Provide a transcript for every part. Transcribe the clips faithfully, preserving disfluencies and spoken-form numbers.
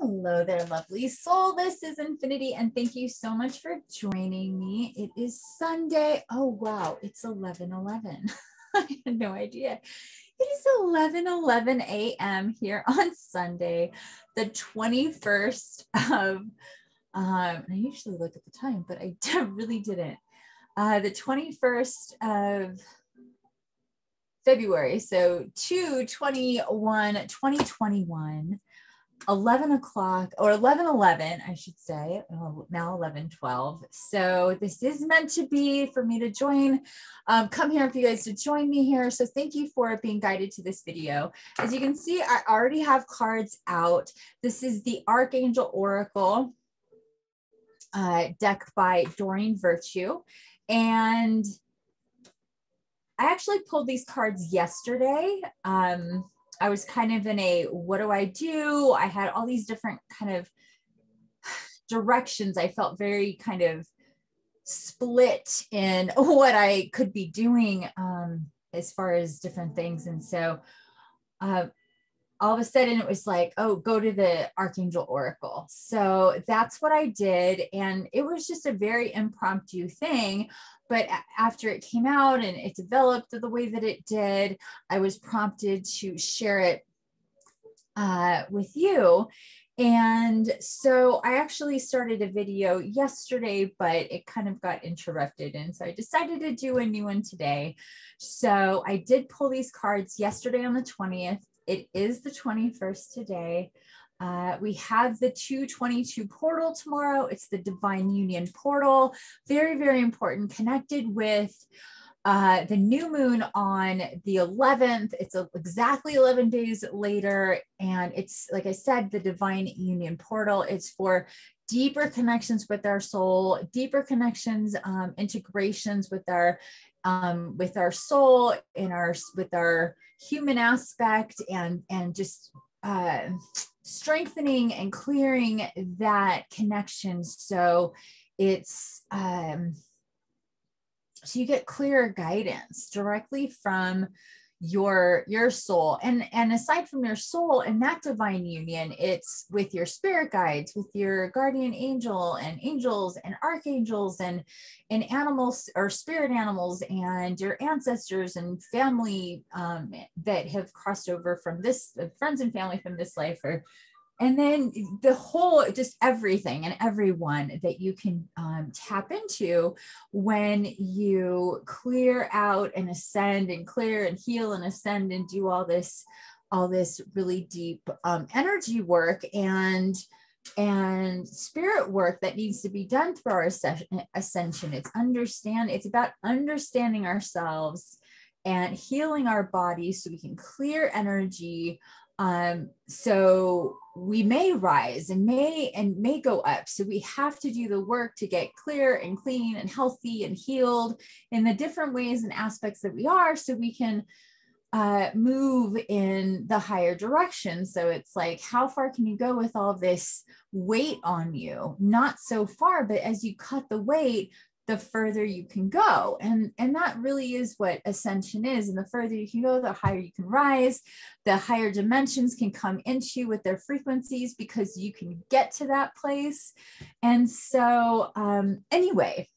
Hello there, lovely soul. This is Infinity, and thank you so much for joining me. It is Sunday. Oh, wow. It's eleven eleven. I had no idea. It is eleven eleven a m here on Sunday, the twenty-first of, um, I usually look at the time, but I really didn't. Uh, the twenty-first of February, so two twenty-one, twenty twenty-one. eleven o'clock or eleven eleven, I should say, oh, now eleven twelve. So this is meant to be for me to join, um, come here for you guys to join me here. So thank you for being guided to this video. As you can see, I already have cards out. This is the Archangel Oracle uh, deck by Doreen Virtue. And I actually pulled these cards yesterday. Um, I was kind of in a, what do I do? I had all these different kind of directions. I felt very kind of split in what I could be doing um, as far as different things. And so uh, all of a sudden it was like, oh, go to the Archangel Oracle. So that's what I did. And it was just a very impromptu thing. But after it came out and it developed the way that it did, I was prompted to share it uh, with you. And so I actually started a video yesterday, but it kind of got interrupted. And so I decided to do a new one today. So I did pull these cards yesterday on the twentieth. It is the twenty-first today. Uh, we have the two twenty-two portal tomorrow. It's the Divine Union portal. Very, very important. Connected with uh, the new moon on the eleventh. It's a, exactly eleven days later. And it's, like I said, the Divine Union portal. It's for deeper connections with our soul, deeper connections, um, integrations with our Um, with our soul, in our, with our human aspect, and, and just uh, strengthening and clearing that connection. So it's, um, so you get clearer guidance directly from your, your soul. And, and aside from your soul and that divine union, it's with your spirit guides, with your guardian angel and angels and archangels and, and animals or spirit animals and your ancestors and family um, that have crossed over from this, friends and family from this life, or, and then the whole, just everything and everyone that you can um, tap into when you clear out and ascend and clear and heal and ascend and do all this, all this really deep um, energy work and, and spirit work that needs to be done through our ascension. It's understand, it's about understanding ourselves and healing our bodies so we can clear energy. Um, so we may rise and may, and may go up. So we have to do the work to get clear and clean and healthy and healed in the different ways and aspects that we are, so we can, uh, move in the higher direction. So it's like, how far can you go with all this weight on you? Not so far, but as you cut the weight, the further you can go. And, and that really is what ascension is. And the further you can go, the higher you can rise, the higher dimensions can come into you with their frequencies, because you can get to that place. And so um, anyway,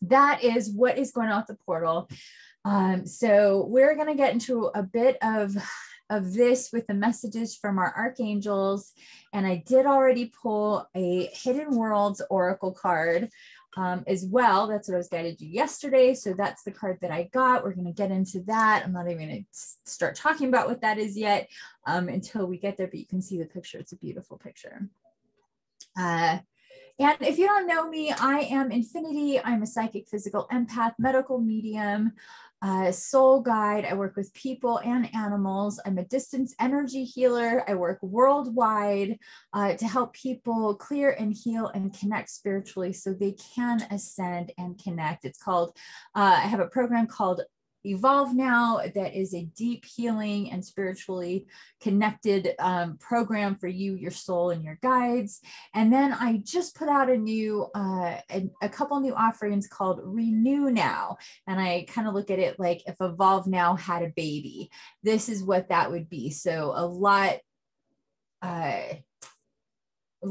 that is what is going on with the portal. Um, so we're going to get into a bit of of this with the messages from our archangels. And I did already pull a Hidden Worlds Oracle card um, as well. That's what I was guided to yesterday. So that's the card that I got. We're gonna get into that. I'm not even gonna start talking about what that is yet um, until we get there, but you can see the picture. It's a beautiful picture. Uh, And if you don't know me, I am Infinity. I'm a psychic, physical empath, medical medium, uh, soul guide. I work with people and animals. I'm a distance energy healer. I work worldwide uh, to help people clear and heal and connect spiritually so they can ascend and connect. It's called, uh, I have a program called Evolve Now that is a deep healing and spiritually connected um, program for you, your soul, and your guides. And then I just put out a new, uh, a, a couple new offerings called Renew Now. And I kind of look at it like if Evolve Now had a baby, this is what that would be. So a lot, uh,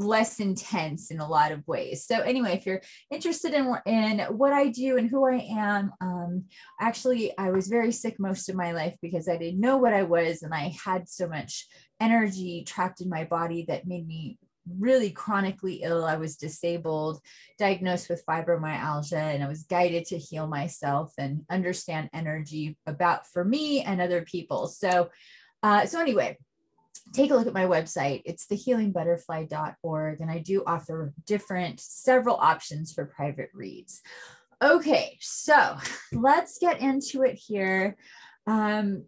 less intense in a lot of ways. So anyway, if you're interested in, in what I do and who I am, um, actually, I was very sick most of my life because I didn't know what I was, and I had so much energy trapped in my body that made me really chronically ill. I was disabled, diagnosed with fibromyalgia, and I was guided to heal myself and understand energy about for me and other people. So, uh, so anyway, take a look at my website. It's the healing butterfly dot org, and I do offer different, several options for private reads. Okay, so let's get into it here. Um,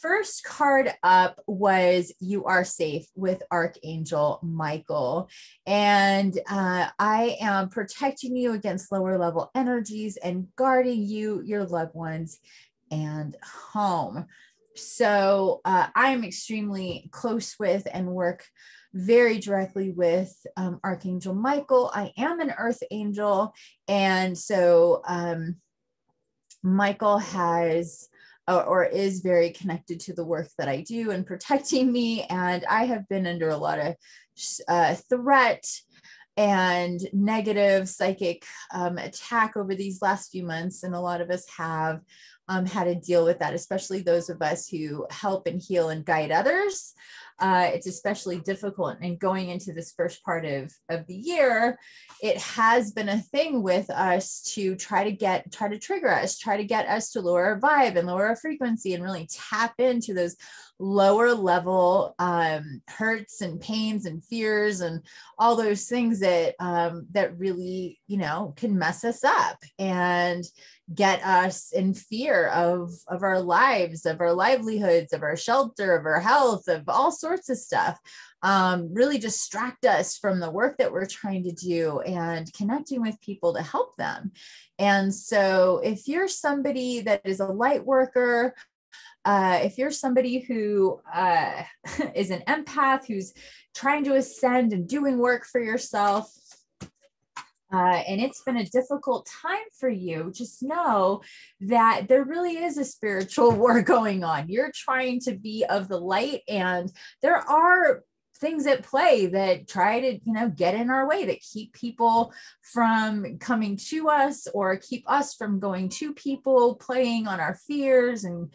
First card up was You Are Safe with Archangel Michael. And uh, I am protecting you against lower level energies and guarding you, your loved ones, and home. So uh, I'm extremely close with and work very directly with um, Archangel Michael. I am an earth angel. And so um, Michael has... or is very connected to the work that I do and protecting me. And I have been under a lot of uh, threat and negative psychic um, attack over these last few months. And a lot of us have um, had to deal with that, especially those of us who help and heal and guide others. Uh, it's especially difficult. And going into this first part of, of the year, it has been a thing with us to try to get, try to trigger us, try to get us to lower our vibe and lower our frequency and really tap into those lower level um, hurts and pains and fears and all those things that, um, that really, you know, can mess us up and get us in fear of, of our lives, of our livelihoods, of our shelter, of our health, of all sorts of stuff, um, really distract us from the work that we're trying to do and connecting with people to help them. And so if you're somebody that is a light worker, Uh, if you're somebody who uh, is an empath, who's trying to ascend and doing work for yourself, uh, and it's been a difficult time for you, just know that there really is a spiritual war going on. You're trying to be of the light, and there are things at play that try to, you know, get in our way, that keep people from coming to us or keep us from going to people, playing on our fears and,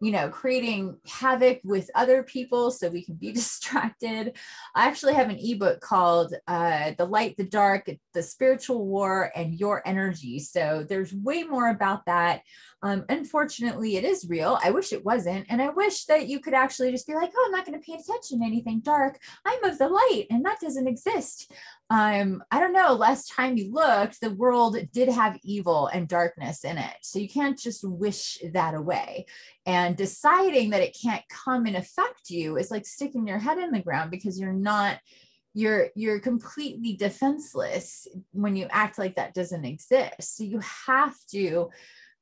you know, creating havoc with other people so we can be distracted. I actually have an ebook called uh, The Light, The Dark, The Spiritual War and Your Energy. So there's way more about that. Um, unfortunately, it is real. I wish it wasn't. And I wish that you could actually just be like, oh, I'm not going to pay attention to anything dark. I'm of the light, and that doesn't exist. Um, I don't know, last time you looked, the world did have evil and darkness in it. So you can't just wish that away. And deciding that it can't come and affect you is like sticking your head in the ground, because you're not, you're, you're completely defenseless when you act like that doesn't exist. So you have to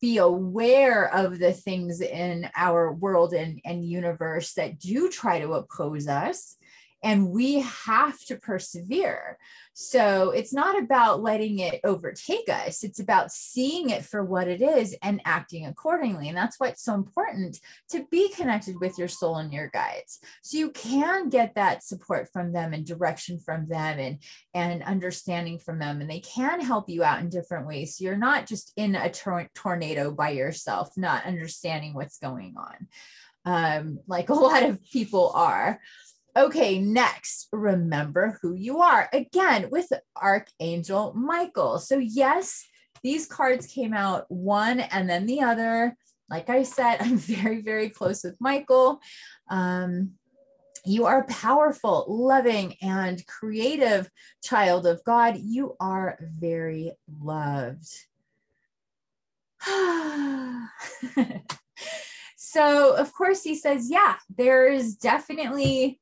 be aware of the things in our world and, and universe that do try to oppose us. And we have to persevere. So it's not about letting it overtake us. It's about seeing it for what it is and acting accordingly. And that's why it's so important to be connected with your soul and your guides, so you can get that support from them and direction from them and, and understanding from them. And they can help you out in different ways. So you're not just in a tor- tornado by yourself, not understanding what's going on, um, like a lot of people are. Okay, next, remember who you are, again, with Archangel Michael. So yes, these cards came out one and then the other. Like I said, I'm very, very close with Michael. Um, you are a powerful, loving, and creative child of God. You are very loved. So of course he says, yeah, there is definitely...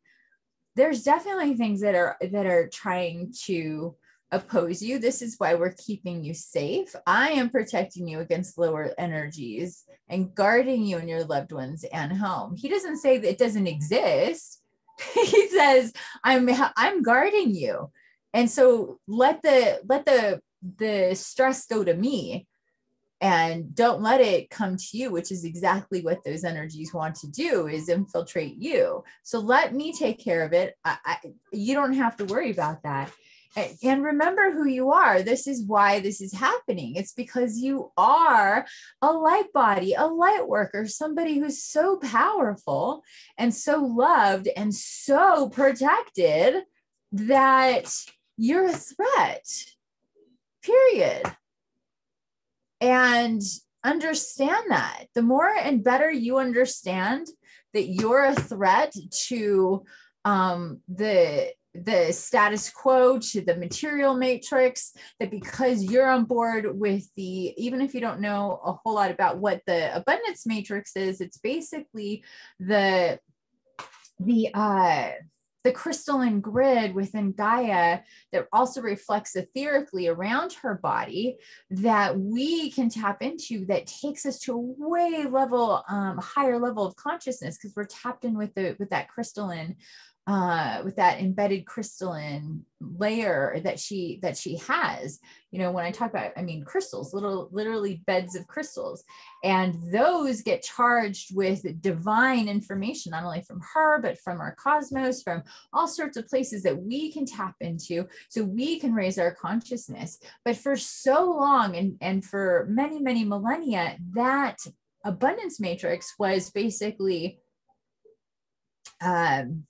There's definitely things that are that are trying to oppose you. This is why we're keeping you safe. I am protecting you against lower energies and guarding you and your loved ones and home. He doesn't say that it doesn't exist. He says, I'm I'm guarding you. And so let the let the the stress go to me. and don't let it come to you, which is exactly what those energies want to do, is infiltrate you. So let me take care of it. I, I, you don't have to worry about that. And remember who you are. This is why this is happening. It's because you are a light body, a light worker, somebody who's so powerful and so loved and so protected that you're a threat, period. And understand that. The more and better you understand that you're a threat to um, the... the status quo, to the material matrix, that because you're on board with the, even if you don't know a whole lot about what the abundance matrix is, it's basically the, the, uh, the crystalline grid within Gaia that also reflects etherically around her body that we can tap into, that takes us to a way level, um, higher level of consciousness, because we're tapped in with the, with that crystalline Uh, with that embedded crystalline layer that she that she has. You know, when I talk about, I mean, crystals, little literally beds of crystals, and those get charged with divine information, not only from her, but from our cosmos, from all sorts of places that we can tap into, so we can raise our consciousness. But for so long, and and for many many millennia, that abundance matrix was basically um,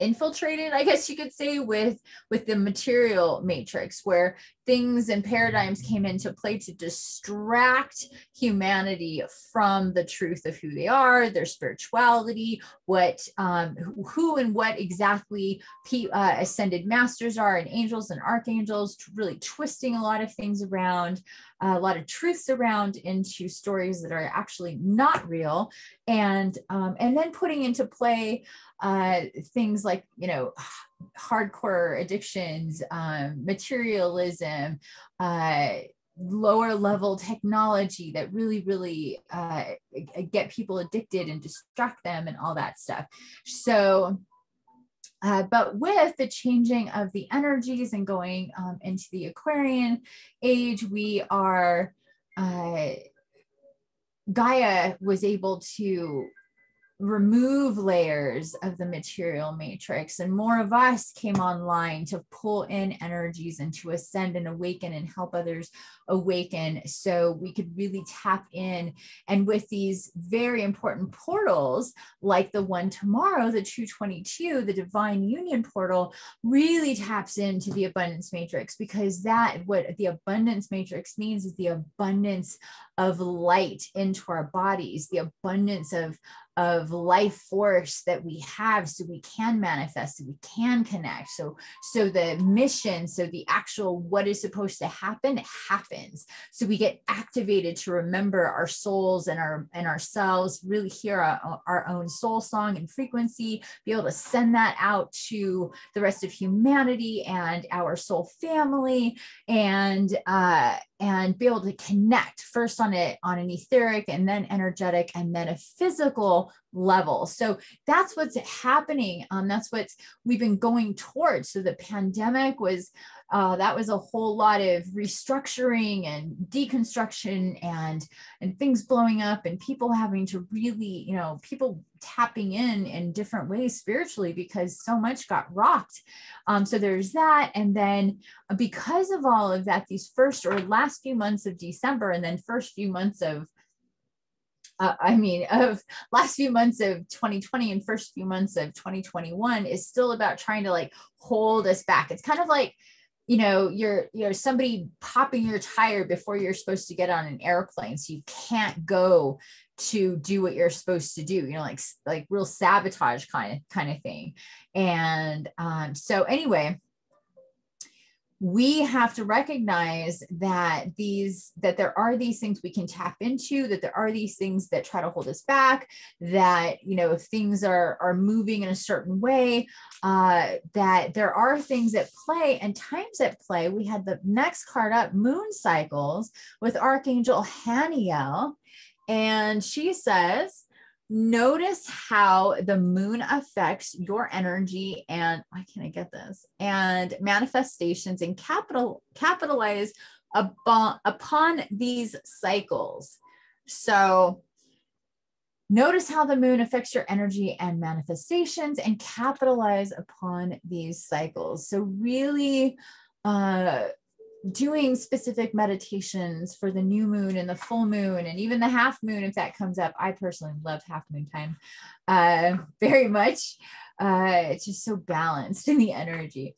infiltrated, I guess you could say, with with the material matrix, where things and paradigms came into play to distract humanity from the truth of who they are, their spirituality, what um, who and what exactly P, uh, ascended masters are, and angels and archangels, really twisting a lot of things around, uh, a lot of truths around into stories that are actually not real, and um, and then putting into play uh, things like, you know, hardcore addictions, um, materialism, uh, lower level technology that really, really uh, get people addicted and distract them and all that stuff. So, uh, but with the changing of the energies and going um, into the Aquarian age, we are, uh, Gaia was able to remove layers of the material matrix, and more of us came online to pull in energies and to ascend and awaken and help others awaken, so we could really tap in. And with these very important portals, like the one tomorrow, the two twenty-two, the divine union portal, really taps into the abundance matrix, because that what the abundance matrix means is the abundance of light into our bodies, the abundance of of life force that we have, so we can manifest, so we can connect. So, so the mission, so the actual what is supposed to happen happens. So we get activated to remember our souls and our and ourselves, really hear our, our own soul song and frequency, be able to send that out to the rest of humanity and our soul family, and uh, and be able to connect first on it on an etheric and then energetic and then a physical level. So that's what's happening. Um, that's what we've been going towards. So the pandemic was, uh, that was a whole lot of restructuring and deconstruction and, and things blowing up and people having to really, you know, people tapping in in different ways spiritually, because so much got rocked. Um, so there's that. And then because of all of that, these first or last few months of December, and then first few months of Uh, I mean, of last few months of twenty twenty and first few months of twenty twenty-one is still about trying to like hold us back. It's kind of like, you know, you're, you know, somebody popping your tire before you're supposed to get on an airplane. So you can't go to do what you're supposed to do, you know, like, like real sabotage kind of, kind of thing. And um, so anyway, we have to recognize that these, that there are these things we can tap into, that there are these things that try to hold us back, that, you know, if things are, are moving in a certain way, uh, that there are things at play and times at play. We had the next card up, moon cycles, with Archangel Haniel. And she says, notice how the moon affects your energy and why can't I get this and manifestations, and capital capitalize upon, upon these cycles. So notice how the moon affects your energy and manifestations, and capitalize upon these cycles. So really uh, doing specific meditations for the new moon and the full moon, and even the half moon, if that comes up. I personally love half moon time uh, very much. Uh, it's just so balanced in the energy.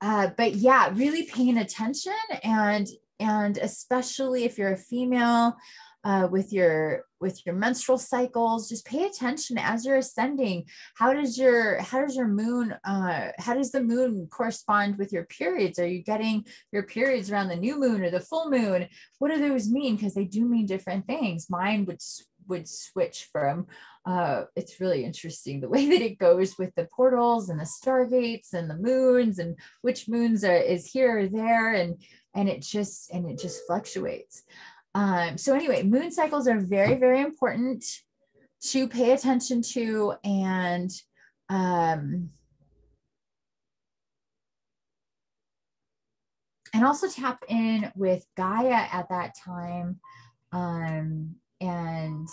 Uh, but yeah, really paying attention, and, and especially if you're a female, Uh, with your with your menstrual cycles, just pay attention as you're ascending. How does your how does your moon uh, how does the moon correspond with your periods? Are you getting your periods around the new moon or the full moon? What do those mean? Because they do mean different things. Mine would would switch from. Uh, it's really interesting the way that it goes with the portals and the stargates and the moons and which moons are, is here or there, and and it just and it just fluctuates. Um, so anyway, moon cycles are very, very important to pay attention to, and um, and also tap in with Gaia at that time, um, and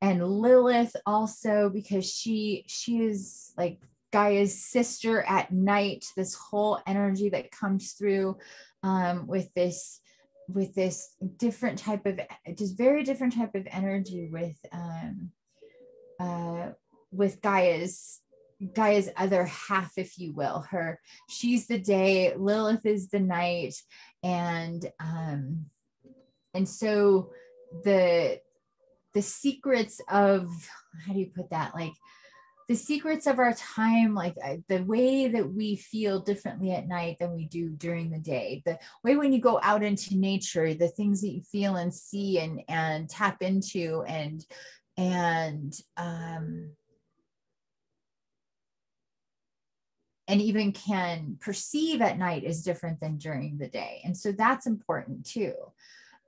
and Lilith also, because she she is like Gaia's sister at night. This whole energy that comes through um, with this. with this different type of, just very different type of energy with, um, uh, with Gaia's, Gaia's other half, if you will. Her, she's the day, Lilith is the night. And, um, and so the, the secrets of, how do you put that? Like the secrets of our time, like uh, the way that we feel differently at night than we do during the day, the way when you go out into nature, the things that you feel and see and, and tap into, and, and, um, and even can perceive at night is different than during the day. And so that's important too.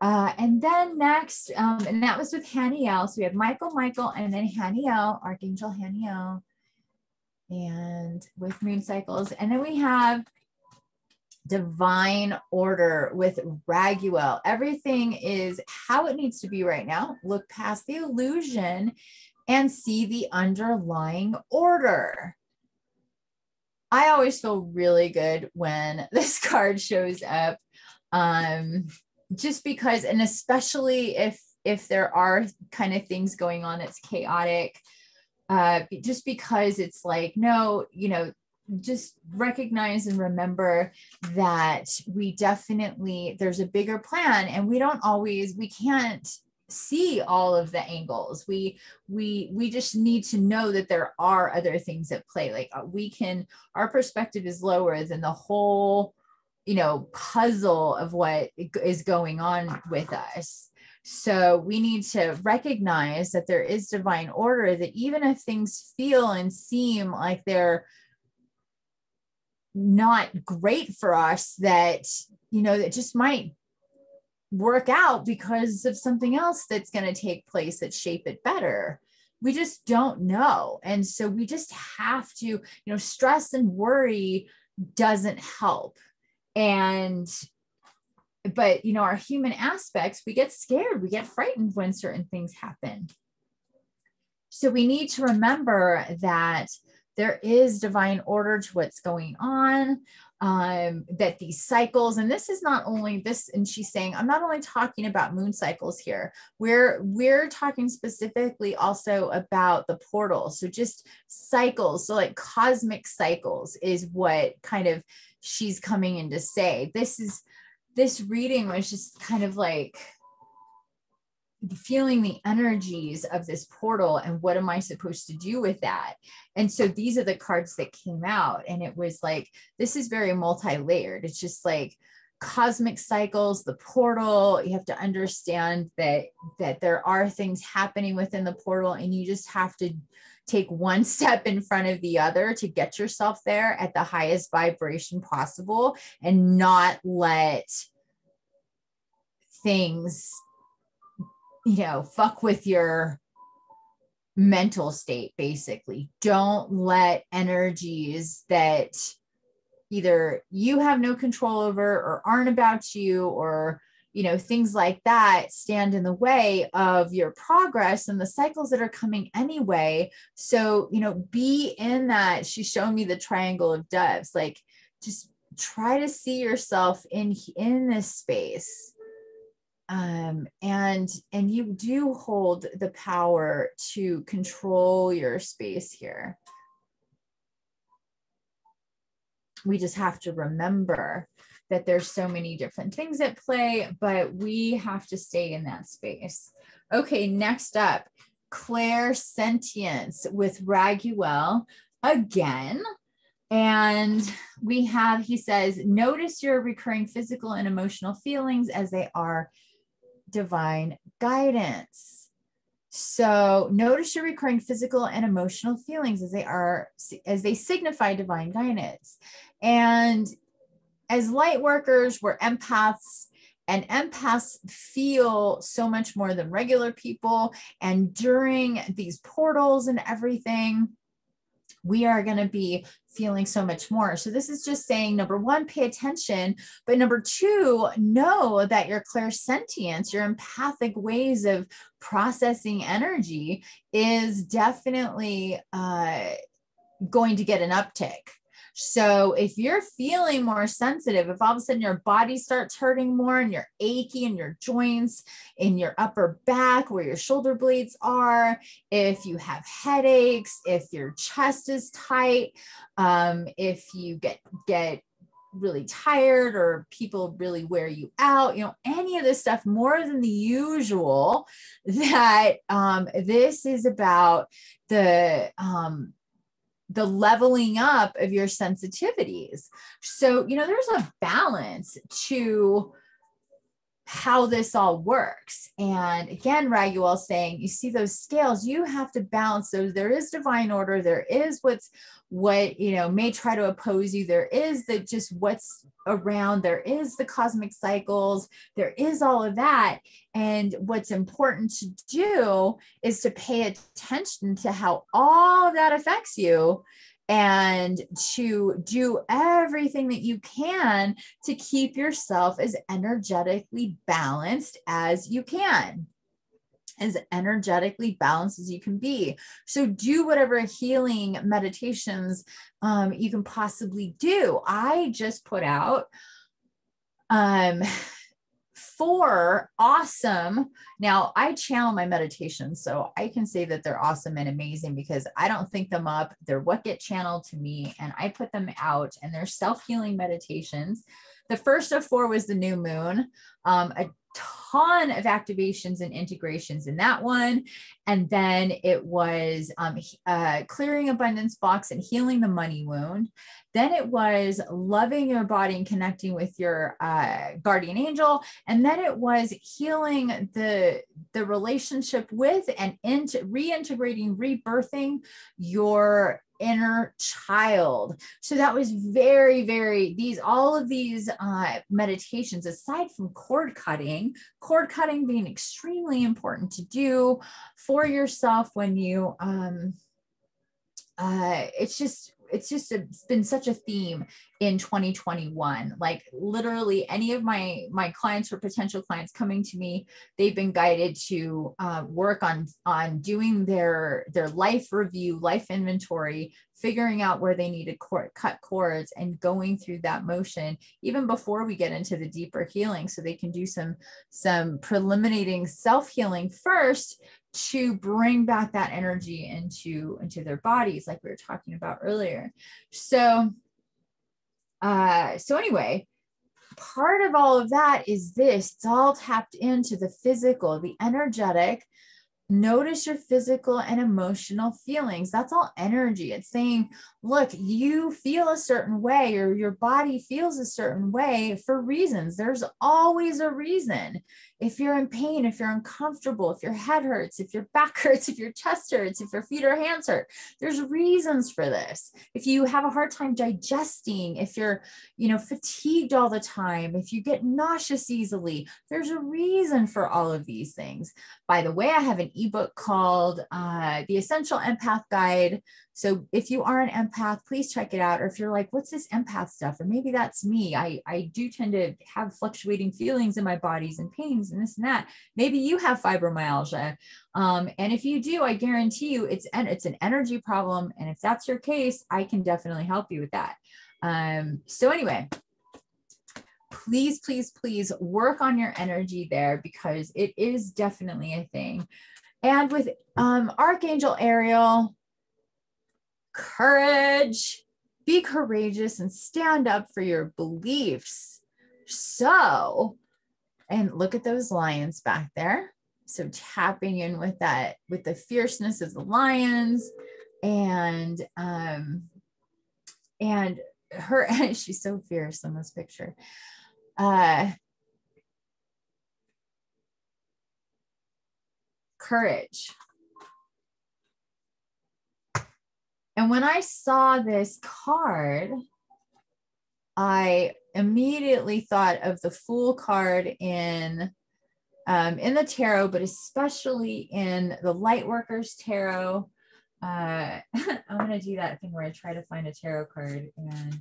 Uh, and then next, um, and that was with Haniel. So we have Michael, Michael, and then Haniel, Archangel Haniel, and with moon cycles. And then we have divine order with Raguel. Everything is how it needs to be right now. Look past the illusion and see the underlying order. I always feel really good when this card shows up. Um, Just because, and especially if if there are kind of things going on that's chaotic, uh, just because it's like, no, you know, just recognize and remember that we definitely, there's a bigger plan, and we don't always, we can't see all of the angles. We, we, we just need to know that there are other things at play. Like we can, our perspective is lower than the whole, you know, puzzle of what is going on with us. So we need to recognize that there is divine order, that even if things feel and seem like they're not great for us, that, you know, that just might work out because of something else that's going to take place that shape it better. We just don't know. And so we just have to, you know, stress and worry doesn't help. And, but, you know, our human aspects, we get scared, we get frightened when certain things happen. So we need to remember that there is divine order to what's going on, um, that these cycles, and this is not only this, and she's saying, I'm not only talking about moon cycles here, we're, we're talking specifically also about the portal. So just cycles. So like cosmic cycles is what kind of she's coming in to say. This is, this reading was just kind of like feeling the energies of this portal, and what am I supposed to do with that? And so these are the cards that came out, and it was like, this is very multi-layered. It's just like cosmic cycles, the portal. You have to understand that that there are things happening within the portal, and you just have to take one step in front of the other to get yourself there at the highest vibration possible, and not let things, you know, fuck with your mental state, basically. Don't let energies that either you have no control over or aren't about you, or, you know, things like that stand in the way of your progress and the cycles that are coming anyway. So, you know, be in that. She's showing me the triangle of doves, like just try to see yourself in, in this space. Um, and, and you do hold the power to control your space here. We just have to remember that there's so many different things at play, but we have to stay in that space. Okay, next up, clairsentience with Raguel again. And we have, he says, notice your recurring physical and emotional feelings as they are divine guidance. So notice your recurring physical and emotional feelings as they are, as they signify divine guidance. And as light workers, we're empaths, and empaths feel so much more than regular people. And during these portals and everything, we are going to be feeling so much more. So this is just saying, number one, pay attention, but number two, know that your clairsentience, your empathic ways of processing energy, is definitely uh, going to get an uptick. So if you're feeling more sensitive, if all of a sudden your body starts hurting more and you're achy in your joints, in your upper back where your shoulder blades are, if you have headaches, if your chest is tight, um, if you get, get really tired or people really wear you out, you know, any of this stuff more than the usual, that um, this is about the, um, the leveling up of your sensitivities. So, you know, there's a balance to how this all works. And again, Raguel saying, you see those scales, you have to balance those. There is divine order. There is what's, what, you know, may try to oppose you. There is the, just what's around. There is the cosmic cycles. There is all of that. And what's important to do is to pay attention to how all of that affects you, and to do everything that you can to keep yourself as energetically balanced as you can, as energetically balanced as you can be. So do whatever healing meditations um, you can possibly do. I just put out um, four awesome. Now I channel my meditations, so I can say that they're awesome and amazing because I don't think them up. They're what get channeled to me, and I put them out, and they're self-healing meditations. The first of four was the new moon, um, a ton of activations and integrations in that one. And then it was um, uh, clearing abundance box and healing the money wound. Then it was loving your body and connecting with your uh, guardian angel. And then it was healing the, the relationship with and into reintegrating, rebirthing your inner child. So that was very, very, these, all of these uh, meditations, aside from cord cutting, cord cutting being extremely important to do for yourself when you, um, uh, it's just, it's just a, it's been such a theme in twenty twenty-one. Like literally any of my, my clients or potential clients coming to me, they've been guided to uh, work on, on doing their, their life review, life inventory, figuring out where they need to cord, cut cords, and going through that motion even before we get into the deeper healing. So they can do some, some preliminating self-healing first to bring back that energy into, into their bodies, like we were talking about earlier. So, uh, so anyway, part of all of that is this, it's all tapped into the physical, the energetic. Notice your physical and emotional feelings. That's all energy. It's saying, look, you feel a certain way, or your body feels a certain way for reasons. There's always a reason. If you're in pain, if you're uncomfortable, if your head hurts, if your back hurts, if your chest hurts, if your feet or hands hurt, there's reasons for this. If you have a hard time digesting, if you're, you know, fatigued all the time, if you get nauseous easily, there's a reason for all of these things. By the way, I have an ebook called uh, The Essential Empath Guide, So if you are an empath, please check it out. Or if you're like, what's this empath stuff? Or maybe that's me. I, I do tend to have fluctuating feelings in my bodies and pains and this and that. Maybe you have fibromyalgia. Um, and if you do, I guarantee you it's an, it's an energy problem. And if that's your case, I can definitely help you with that. Um, so anyway, please, please, please work on your energy there, because it is definitely a thing. And with um, Archangel Ariel, courage, be courageous and stand up for your beliefs. So, and look at those lions back there. So tapping in with that, with the fierceness of the lions, and, um, and her, she's so fierce in this picture. Uh, courage. And when I saw this card, I immediately thought of the Fool card in, um, in the tarot, but especially in the Lightworkers tarot. Uh, I'm going to do that thing where I try to find a tarot card. And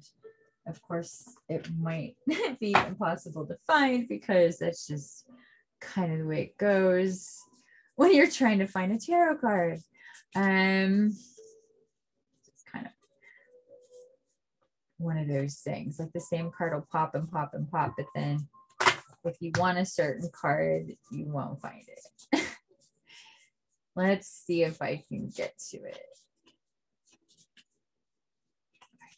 of course, it might be impossible to find, because that's just kind of the way it goes when you're trying to find a tarot card. Um, one of those things, like the same card will pop and pop and pop, but then if you want a certain card, you won't find it. Let's see if I can get to it.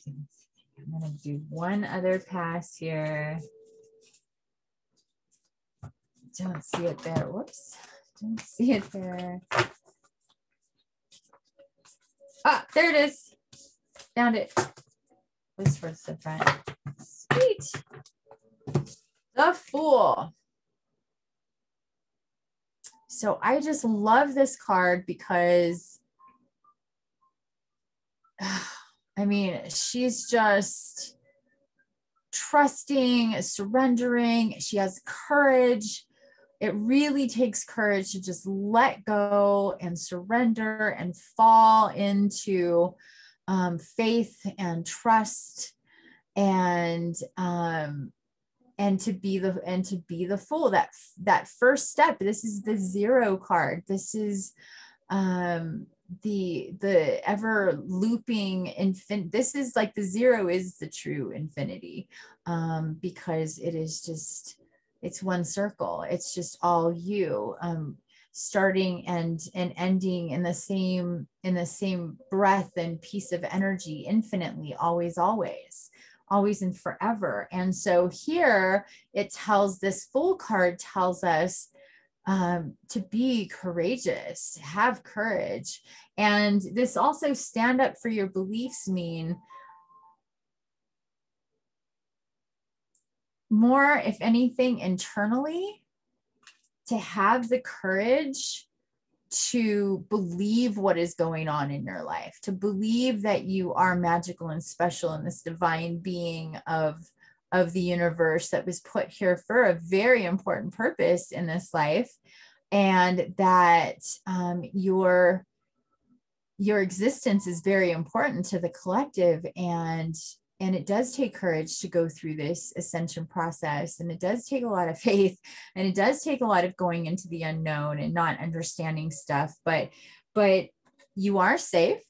I'm gonna do one other pass here. Don't see it there, whoops. Don't see it there. Ah, there it is, found it. This towards the front. Sweet. The Fool. So I just love this card because, I mean, she's just trusting, surrendering. She has courage. It really takes courage to just let go and surrender and fall into Um, faith and trust, and um, and to be the and to be the fool. That that first step. This is the zero card. This is um, the the ever looping infin. This is like the zero is the true infinity, um, because it is just it's one circle. It's just all you. Um, starting and and ending in the same in the same breath and piece of energy, infinitely, always, always, always and forever. And so here it tells, this Fool card tells us um, to be courageous, have courage. And this also, stand up for your beliefs, mean more, if anything, internally, to have the courage to believe what is going on in your life, to believe that you are magical and special in this divine being of, of the universe that was put here for a very important purpose in this life, and that um, your, your existence is very important to the collective. And And it does take courage to go through this ascension process. And it does take a lot of faith, and it does take a lot of going into the unknown and not understanding stuff, but, but you are safe.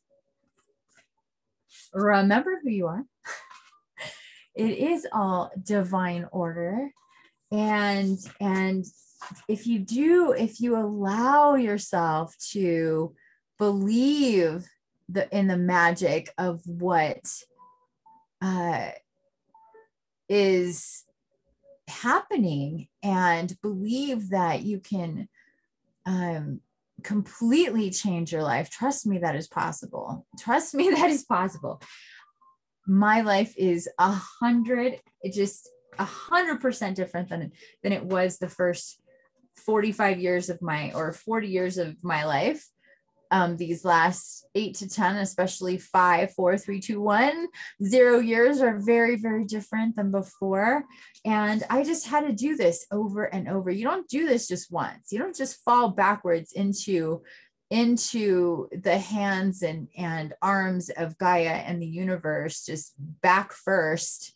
Remember who you are. It is all divine order. And, and if you do, if you allow yourself to believe the, in the magic of what Uh, is happening, and believe that you can um, completely change your life. Trust me, that is possible. Trust me, that is possible. My life is a hundred, it just a hundred percent different than, than it was the first forty-five years of my, or forty years of my life. Um, these last eight to ten, especially five, four, three, two, one, zero years are very, very different than before. And I just had to do this over and over. You don't do this just once. You don't just fall backwards into, into the hands and, and arms of Gaia and the universe, just back first.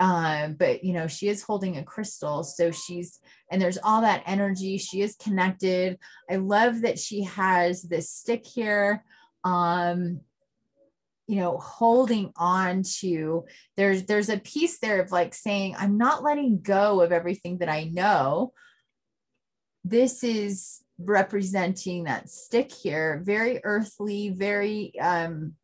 Um, but, you know, she is holding a crystal. So she's, and there's all that energy. She is connected. I love that she has this stick here, um, you know, holding on to, there's, there's a piece there of like saying, I'm not letting go of everything that I know. This is representing that stick here, very earthly, very um,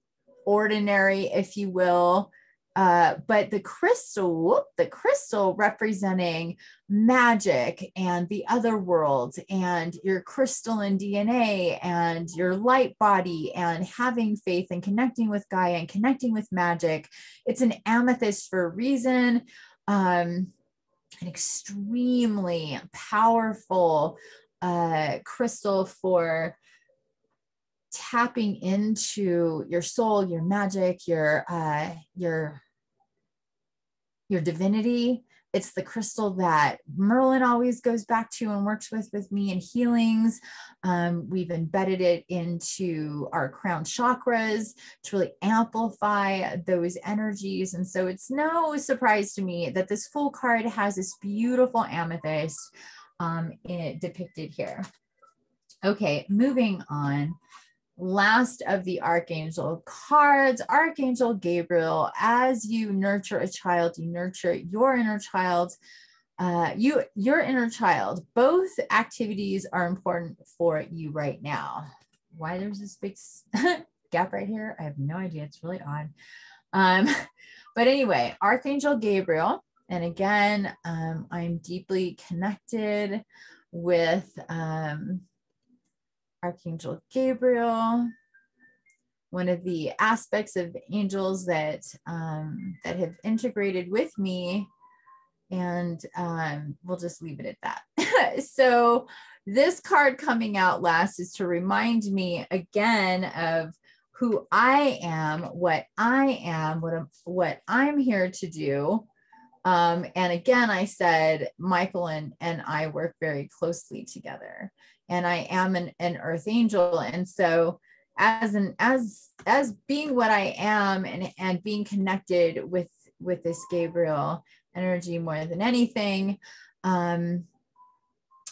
ordinary, if you will. Uh, but the crystal, whoop, the crystal representing magic and the other world and your crystalline D N A and your light body and having faith and connecting with Gaia and connecting with magic. It's an amethyst for a reason. Um, an extremely powerful uh, crystal for tapping into your soul, your magic, your, uh, your, your divinity. It's the crystal that Merlin always goes back to and works with with me in healings. Um, we've embedded it into our crown chakras to really amplify those energies. And so it's no surprise to me that this full card has this beautiful amethyst um, it depicted here. Okay, moving on. Last of the Archangel cards, Archangel Gabriel. As you nurture a child, you nurture your inner child, uh, you, your inner child. Both activities are important for you right now. Why there's this big gap right here? I have no idea. It's really odd. Um, but anyway, Archangel Gabriel. And again, um, I'm deeply connected with um, Archangel Gabriel, one of the aspects of angels that um, that have integrated with me, and um, we'll just leave it at that. So this card coming out last is to remind me again of who I am, what I am, what I'm, what I'm here to do. Um, and again, I said, Michael and, and I work very closely together, and I am an, an earth angel. And so as an, as, as being what I am and, and being connected with, with this Gabriel energy more than anything, um,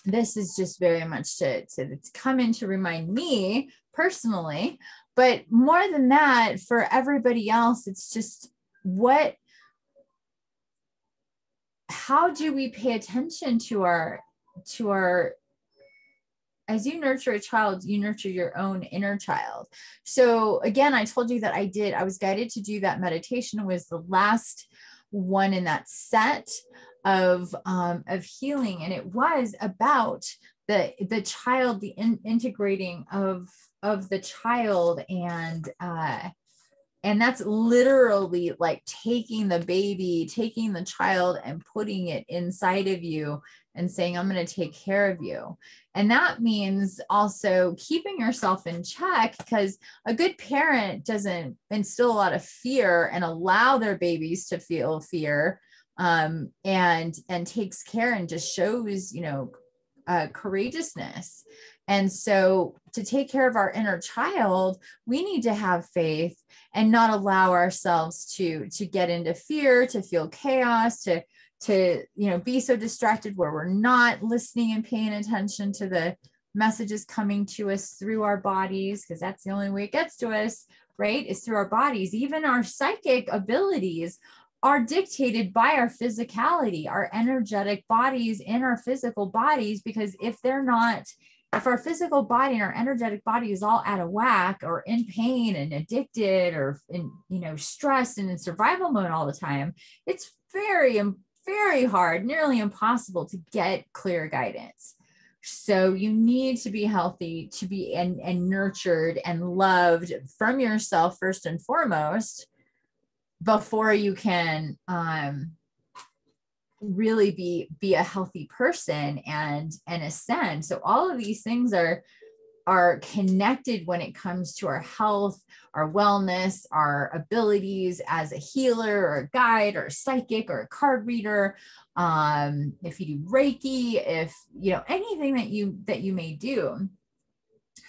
this is just very much to, to, it's come in to remind me personally, but more than that, for everybody else, it's just what, how do we pay attention to our, to our, as you nurture a child, you nurture your own inner child. So again, I told you that I did, I was guided to do that meditation, was the last one in that set of, um, of healing. And it was about the, the child, the in, integrating of, of the child. And, uh, and that's literally like taking the baby, taking the child and putting it inside of you and saying, I'm going to take care of you. And that means also keeping yourself in check, because a good parent doesn't instill a lot of fear and allow their babies to feel fear, um, and, and takes care and just shows, you know, uh, courageousness. And so to take care of our inner child, we need to have faith and not allow ourselves to, to get into fear, to feel chaos, to, to, you know, be so distracted where we're not listening and paying attention to the messages coming to us through our bodies, because that's the only way it gets to us, right? Is through our bodies. Even our psychic abilities are dictated by our physicality, our energetic bodies in our physical bodies, because if they're not, if our physical body and our energetic body is all out of whack or in pain and addicted or in, you know, stressed and in survival mode all the time, it's very, very hard, nearly impossible to get clear guidance. So you need to be healthy, to be and, and nurtured and loved from yourself first and foremost, before you can, um, really be, be a healthy person and, and ascend. So all of these things are, are connected when it comes to our health, our wellness, our abilities as a healer or a guide or a psychic or a card reader. Um, if you do Reiki, if, you know, anything that you, that you may do.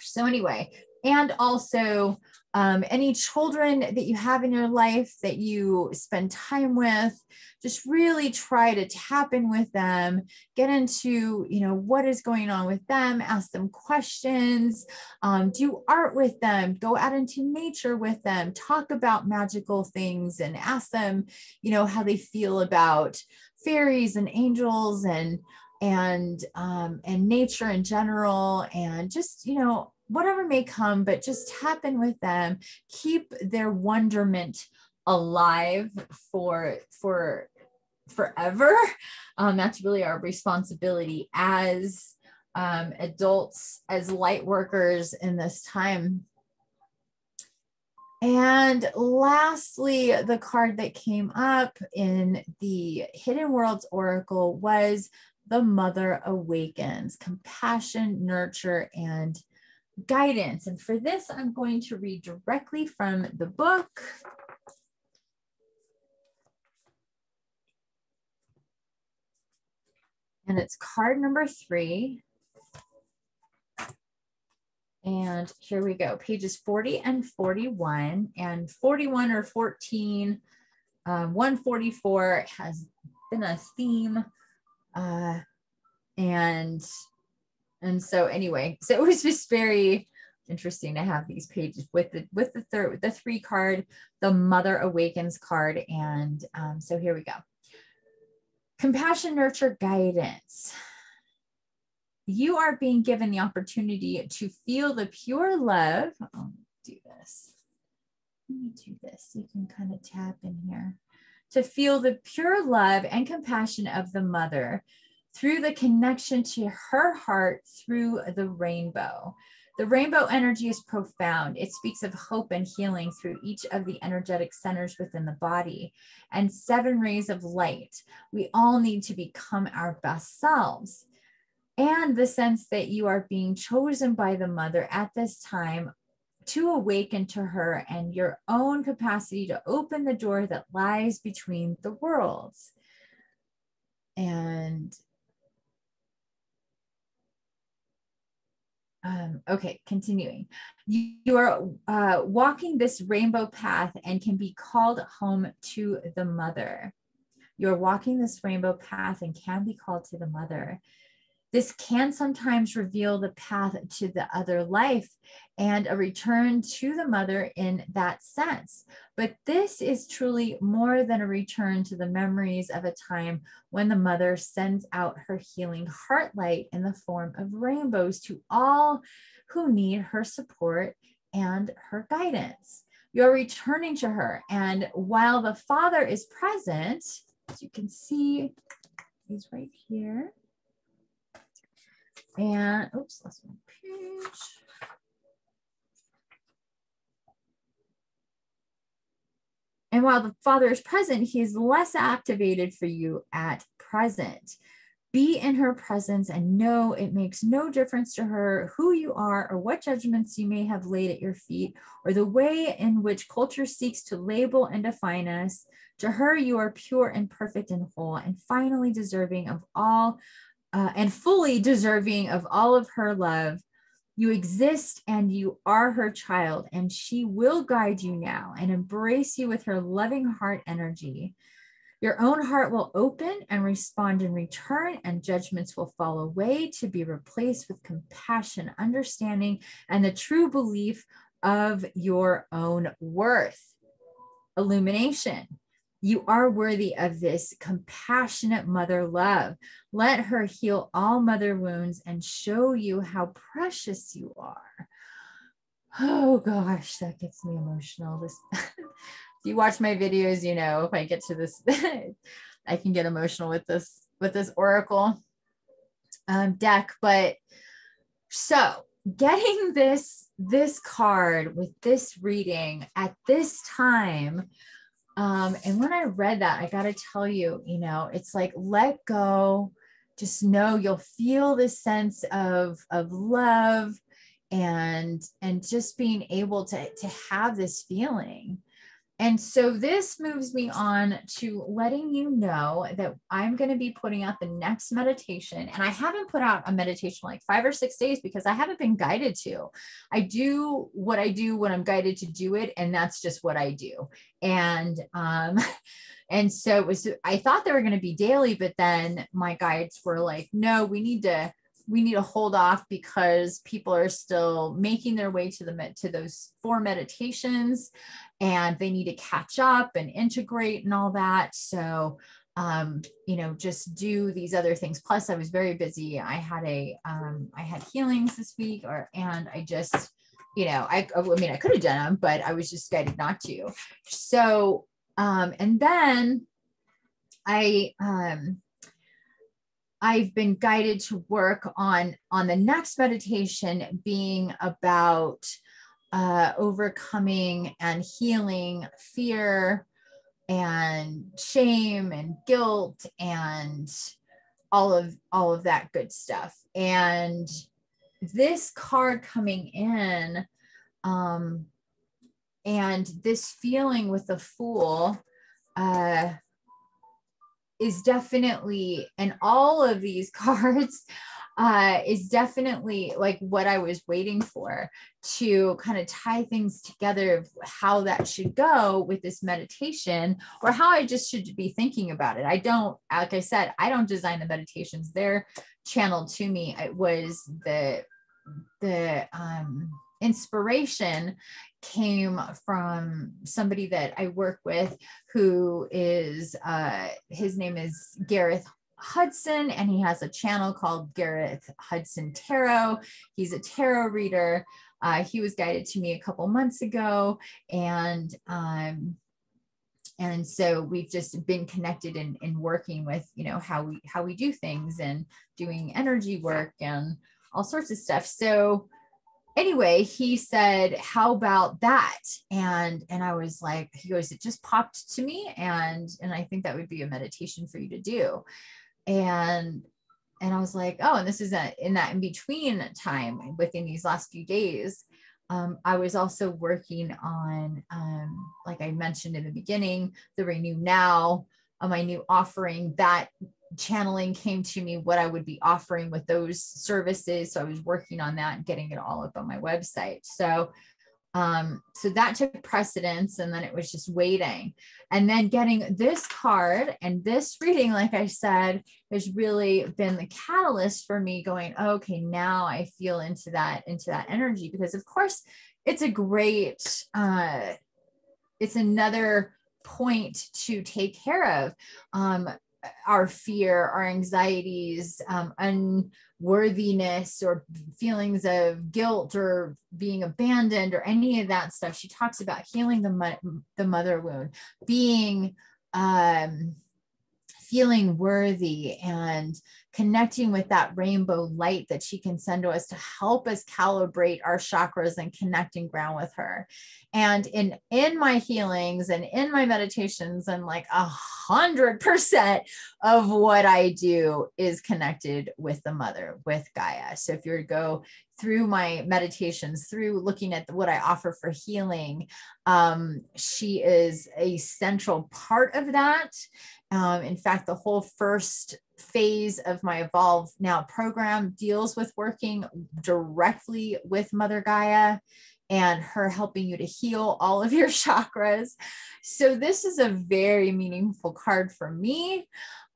So anyway, and also um, any children that you have in your life that you spend time with, just really try to tap in with them, get into, you know, what is going on with them, ask them questions, um, do art with them, go out into nature with them, talk about magical things and ask them, you know, how they feel about fairies and angels and, and, um, and nature in general, and just, you know, whatever may come, but just tap in with them, keep their wonderment alive for, for forever. Um, that's really our responsibility as um, adults, as light workers in this time. And lastly, the card that came up in the Hidden Worlds Oracle was the Mother Awakens, compassion, nurture, and guidance. And for this, I'm going to read directly from the book. And it's card number three. And here we go, pages forty and forty-one. And forty-one or fourteen, um, one forty-four has been a theme. Uh, and And so anyway, so it was just very interesting to have these pages with the with the third with the three card, the Mother Awakens card. And um, so here we go. Compassion, nurture, guidance. You are being given the opportunity to feel the pure love. I'll do this. Let me do this. You can kind of tap in here. To feel the pure love and compassion of the mother, through the connection to her heart through the rainbow. The rainbow energy is profound. It speaks of hope and healing through each of the energetic centers within the body and seven rays of light. We all need to become our best selves. And the sense that you are being chosen by the mother at this time to awaken to her and your own capacity to open the door that lies between the worlds. And Um, okay, continuing. You, you are uh, walking this rainbow path and can be called home to the mother. You're walking this rainbow path and can be called to the mother. This can sometimes reveal the path to the other life and a return to the mother in that sense. But this is truly more than a return to the memories of a time when the mother sends out her healing heart light in the form of rainbows to all who need her support and her guidance. You're returning to her. And while the father is present, as you can see, he's right here. And oops, lost my page. And while the father is present, he is less activated for you at present. Be in her presence and know it makes no difference to her who you are or what judgments you may have laid at your feet or the way in which culture seeks to label and define us. To her, you are pure and perfect and whole and finally deserving of all Uh, and fully deserving of all of her love. You exist and you are her child, and she will guide you now and embrace you with her loving heart energy. Your own heart will open and respond in return, and judgments will fall away to be replaced with compassion, understanding, and the true belief of your own worth. Illumination. You are worthy of this compassionate mother love. Let her heal all mother wounds and show you how precious you are. Oh gosh, that gets me emotional. This, if you watch my videos, you know, if I get to this, I can get emotional with this, with this oracle um, deck. But so getting this, this card with this reading at this time, Um, and when I read that, I got to tell you, you know, it's like, let go, just know you'll feel this sense of, of love and, and just being able to, to have this feeling. And so this moves me on to letting you know that I'm going to be putting out the next meditation. And I haven't put out a meditation like five or six days because I haven't been guided to. I do what I do when I'm guided to do it. And that's just what I do. And, um, and so it was, I thought they were going to be daily, but then my guides were like, no, we need to, we need to hold off because people are still making their way to the, to those four meditations and they need to catch up and integrate and all that. So, um, you know, just do these other things. Plus I was very busy. I had a, um, I had healings this week or, and I just, you know, I, I mean, I could have done them, but I was just guided not to. So, um, and then I, um, I've been guided to work on, on the next meditation being about uh, overcoming and healing fear and shame and guilt and all of, all of that good stuff. And this card coming in um, and this feeling with the Fool, uh, is definitely, and all of these cards uh, is definitely like what I was waiting for to kind of tie things together of how that should go with this meditation or how I just should be thinking about it. I don't, like I said, I don't design the meditations. They're channeled to me. It was the, the um, inspiration came from somebody that I work with who is, uh, his name is Gareth Hudson, and he has a channel called Gareth Hudson Tarot. He's a tarot reader. Uh, he was guided to me a couple months ago, and, um, and so we've just been connected in, in working with, you know, how we, how we do things and doing energy work and all sorts of stuff. So, anyway, he said, how about that? And, and I was like, he goes, it just popped to me. And, and I think that would be a meditation for you to do. And, and I was like, oh, and this is a, in that in between time within these last few days. Um, I was also working on, um, like I mentioned in the beginning, the Renew Now, uh, my new offering that channeling came to me what I would be offering with those services. So I was working on that and getting it all up on my website. So, um, so that took precedence, and then it was just waiting, and then getting this card and this reading, like I said, has really been the catalyst for me going, okay, now I feel into that, into that energy, because of course it's a great, uh, it's another point to take care of. Um, our fear, our anxieties, um, unworthiness, or feelings of guilt or being abandoned or any of that stuff. She talks about healing the, mo- the mother wound, being, um, feeling worthy and connecting with that rainbow light that she can send to us to help us calibrate our chakras and connecting ground with her. And in, in my healings and in my meditations, and like a hundred percent of what I do is connected with the mother, with Gaia. So if you were to go through my meditations, through looking at what I offer for healing, um, she is a central part of that. Um, in fact, the whole first phase of my Evolve Now program deals with working directly with Mother Gaia and her helping you to heal all of your chakras. So this is a very meaningful card for me,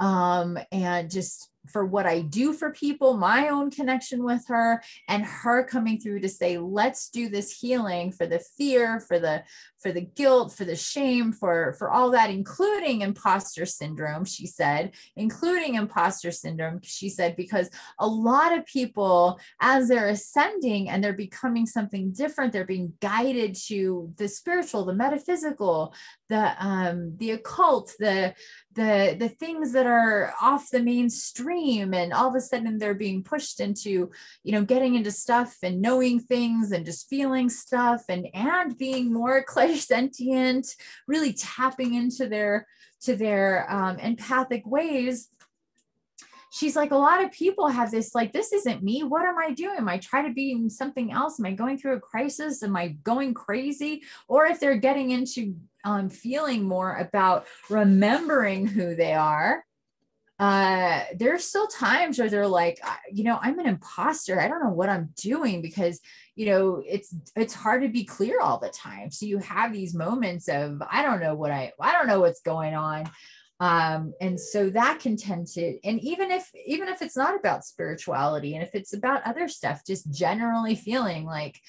um, and just for what I do for people, my own connection with her, and her coming through to say, let's do this healing for the fear, for the, for the guilt, for the shame, for, for all that, including imposter syndrome, she said, including imposter syndrome, she said, because a lot of people, as they're ascending and they're becoming something different, they're being guided to the spiritual, the metaphysical, the, um, the occult, the, the, the things that are off the mainstream. And all of a sudden they're being pushed into, you know, getting into stuff and knowing things and just feeling stuff and, and being more clairsentient, really tapping into their, to their um, empathic ways. she's like, a lot of people have this, like, this isn't me. What am I doing? Am I trying to be something else? Am I going through a crisis? Am I going crazy? Or if they're getting into um, feeling more about remembering who they are, uh, there's still times where they're like, you know, I'm an imposter. I don't know what I'm doing, because, you know, it's, it's hard to be clear all the time. So you have these moments of, I don't know what I, I don't know what's going on. Um, and so that can tend to, and even if, even if it's not about spirituality, and if it's about other stuff, just generally feeling like,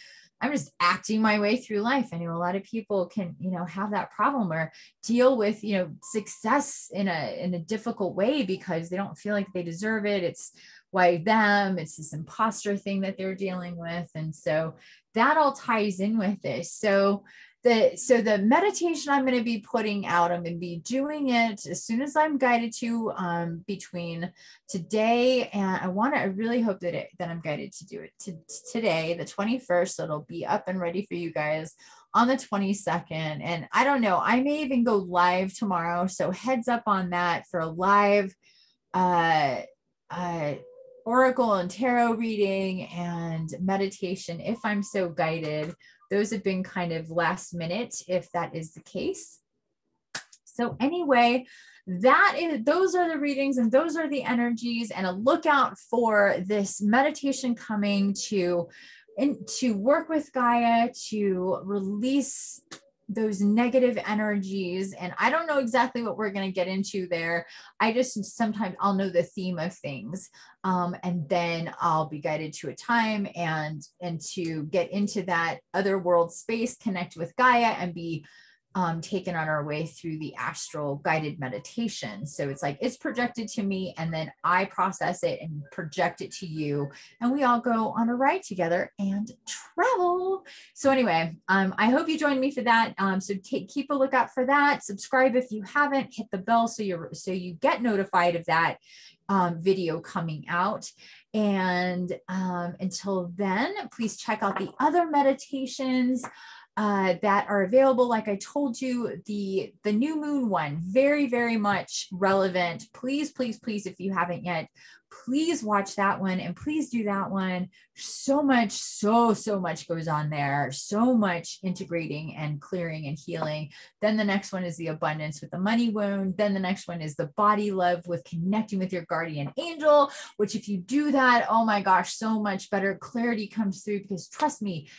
I'm just acting my way through life. I know a lot of people can, you know, have that problem or deal with, you know, success in a, in a difficult way because they don't feel like they deserve it. It's why them, it's this imposter thing that they're dealing with. And so that all ties in with this. So the, so the meditation I'm going to be putting out, I'm going to be doing it as soon as I'm guided to, um, between today. And I want to, I really hope that it, that I'm guided to do it to, today, the twenty-first. So it'll be up and ready for you guys on the twenty-second. And I don't know, I may even go live tomorrow. So heads up on that for a live, uh, uh, Oracle and tarot reading and meditation, if I'm so guided. Those have been kind of last minute, if that is the case. So anyway, that is, those are the readings and those are the energies, and a lookout for this meditation coming to, in, to work with Gaia to release those negative energies. And I don't know exactly what we're going to get into there. I just, sometimes I'll know the theme of things. Um, and then I'll be guided to a time and, and to get into that other world space, connect with Gaia, and be um, taken on our way through the astral guided meditation. So it's like, it's projected to me, and then I process it and project it to you, and we all go on a ride together and travel. So anyway, um, I hope you join me for that. Um, so take, keep a lookout for that. Subscribe if you haven't, hit the bell so you're, so you get notified of that um, video coming out. And, um, until then, please check out the other meditations Uh, that are available. Like I told you, the, the new moon one, very, very much relevant. Please, please, please, if you haven't yet, please watch that one, and please do that one. So much, so, so much goes on there. So much integrating and clearing and healing. Then the next one is the abundance with the money wound. Then the next one is the body love with connecting with your guardian angel, which if you do that, oh my gosh, so much better clarity comes through, because trust me,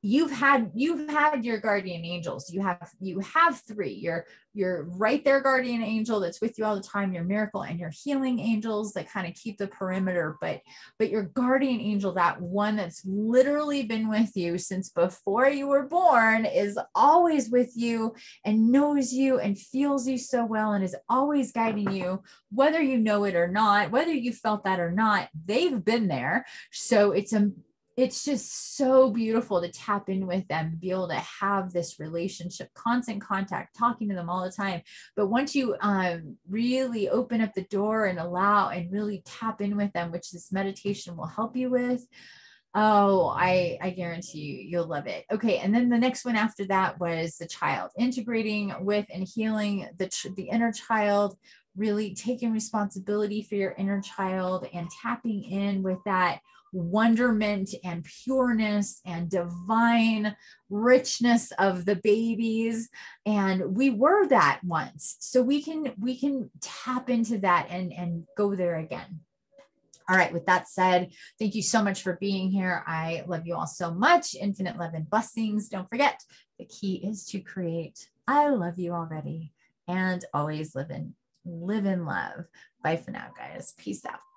You've had, you've had your guardian angels. You have, you have three, your, your right there guardian angel that's with you all the time, your miracle and your healing angels that kind of keep the perimeter, but, but your guardian angel, that one that's literally been with you since before you were born, is always with you and knows you and feels you so well, and is always guiding you, whether you know it or not, whether you felt that or not, they've been there. So it's a, it's just so beautiful to tap in with them, be able to have this relationship, constant contact, talking to them all the time. But once you um, really open up the door and allow and really tap in with them, which this meditation will help you with, oh, I, I guarantee you, you'll love it. Okay. And then the next one after that was the child, integrating with and healing the, the inner child, really taking responsibility for your inner child and tapping in with that wonderment and pureness and divine richness of the babies. And we were that once, so we can, we can tap into that and, and go there again. All right. With that said, thank you so much for being here. I love you all so much. Infinite love and blessings. Don't forget, the key is to create. I love you already, and always live in, live in love. Bye for now, guys. Peace out.